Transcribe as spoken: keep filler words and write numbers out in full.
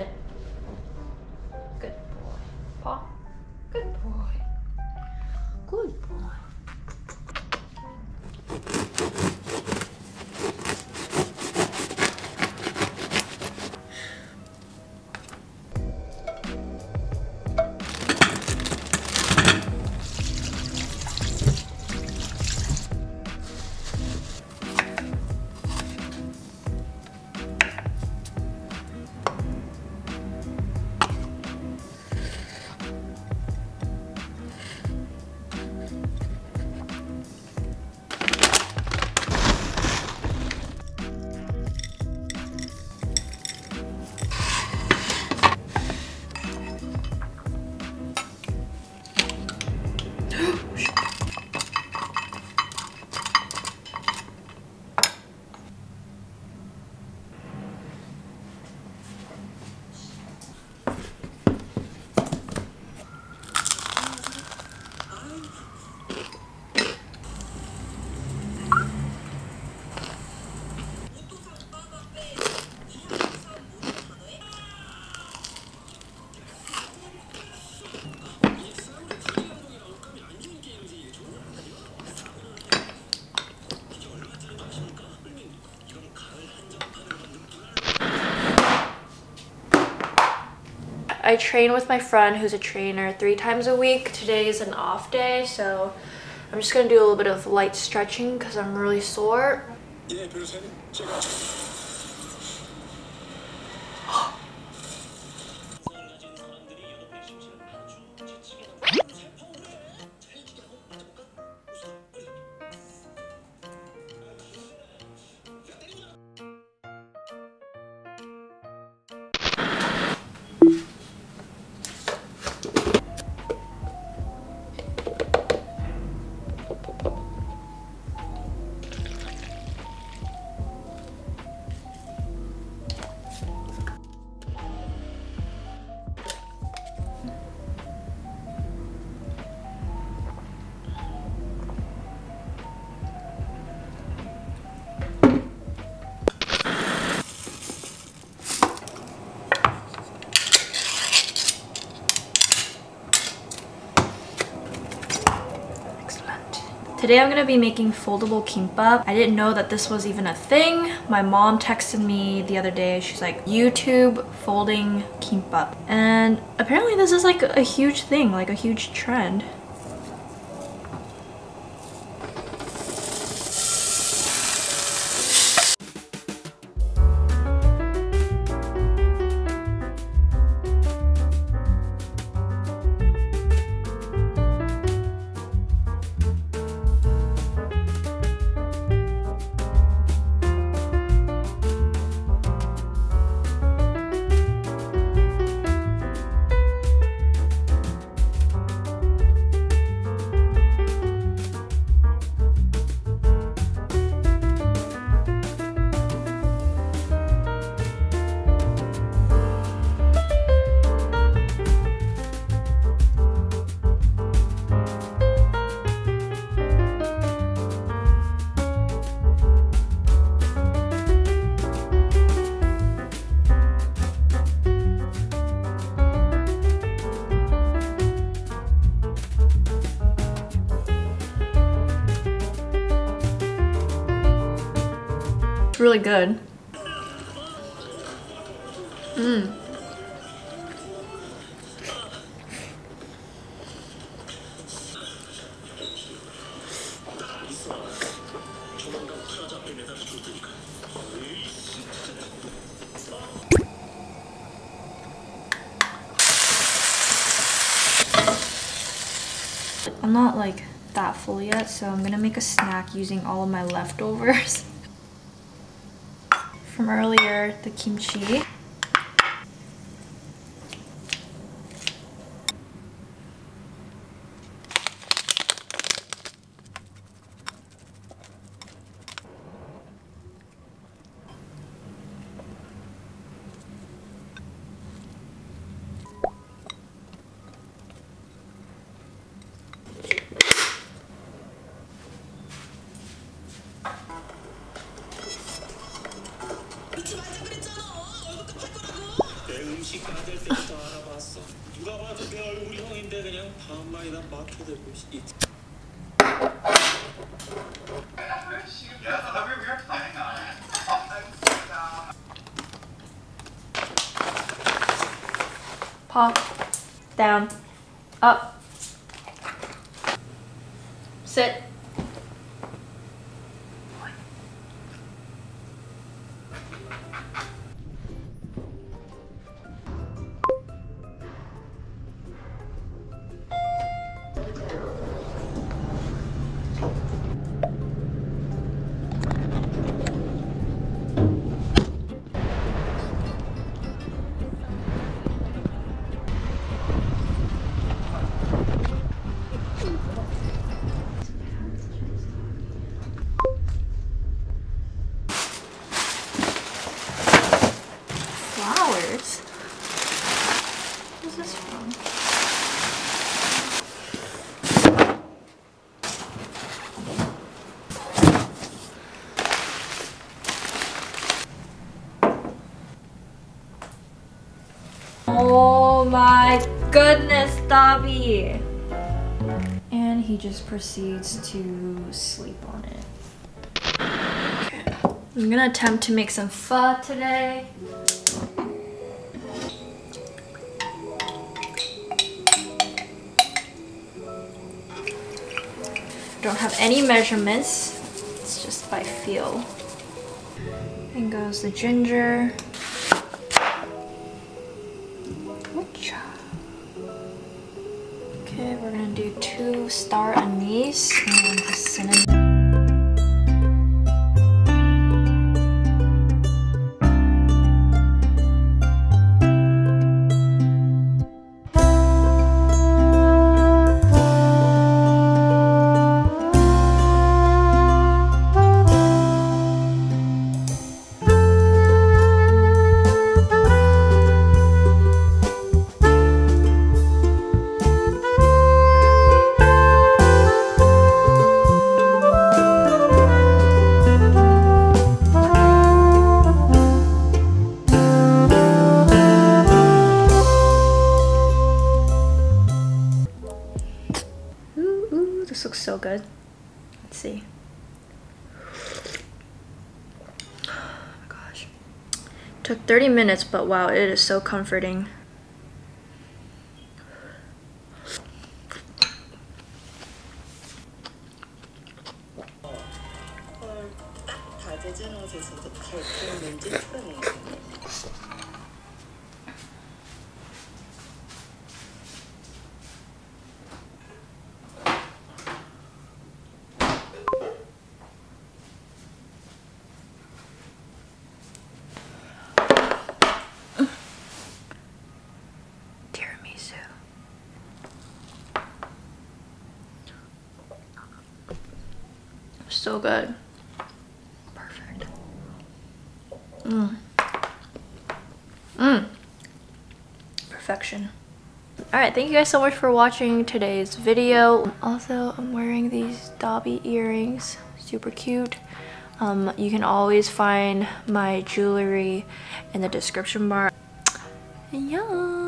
it. Good boy. Paw. Good boy. Good boy. I train with my friend who's a trainer three times a week. Today is an off day, so I'm just gonna do a little bit of light stretching because I'm really sore. Today I'm gonna be making foldable kimbap. I didn't know that this was even a thing. My mom texted me the other day. She's like, YouTube folding kimbap. And apparently this is like a huge thing, like a huge trend. Really good. Mm. I'm not like that full yet, so I'm gonna make a snack using all of my leftovers. From earlier, the kimchi. Pop, down, up, sit. Oh my goodness, Dobby! And he just proceeds to sleep on it. Okay. I'm gonna attempt to make some pho today. Don't have any measurements, it's just by feel. In goes the ginger. Okay, we're gonna do two star anise and a cinnamon. This looks so good. Let's see. Oh my gosh. Took thirty minutes, but wow, it is so comforting. So good. Perfect. Mmm. Mmm. Perfection. Alright, thank you guys so much for watching today's video. Also, I'm wearing these Dobby earrings. Super cute. Um, you can always find my jewelry in the description bar. Yeah.